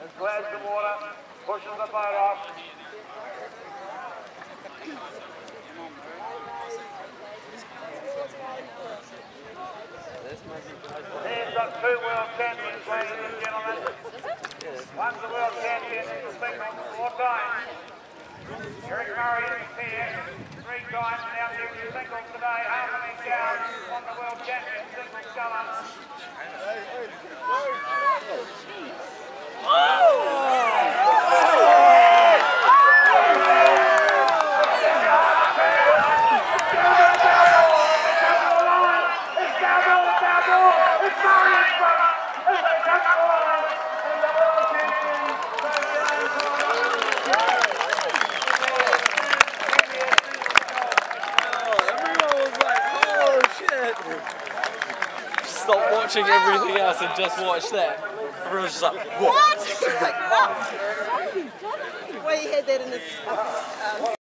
and splash the water, pushes the boat off. There's got two world champions, ladies and gentlemen. One's the world champion in the single 4 times. Eric Murray is here 3 times now doing the singles today, half an inch down on the world champion single colour. Stop watching everything else and just watch that. Everyone's just like, what? What? Like, what? Why you had that in this...